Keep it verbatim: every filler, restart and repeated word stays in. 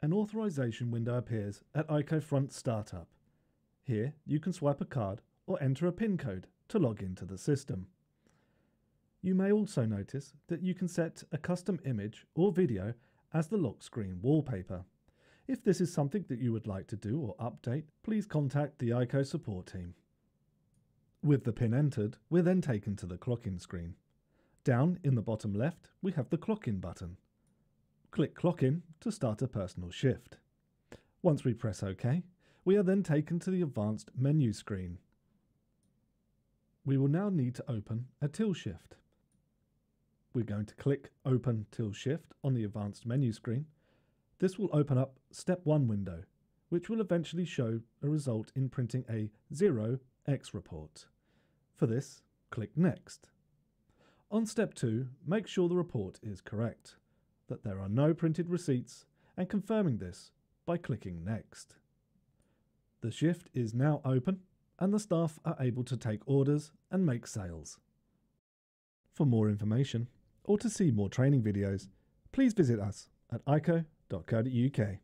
an authorization window appears at iiko Front Startup. Here you can swipe a card or enter a PIN code to log into the system. You may also notice that you can set a custom image or video as the lock screen wallpaper. If this is something that you would like to do or update, please contact the iiko support team. With the PIN entered, we're then taken to the clock-in screen. Down in the bottom left, we have the clock-in button. Click clock-in to start a personal shift. Once we press OK, we are then taken to the advanced menu screen. We will now need to open a till shift. We're going to click Open Till Shift on the advanced menu screen. This will open up Step one window, which will eventually show a result in printing a zero x report. For this, click Next. On Step two, make sure the report is correct, that there are no printed receipts, and confirming this by clicking Next. The shift is now open, and the staff are able to take orders and make sales. For more information, or to see more training videos, please visit us at iiko dot co dot U K.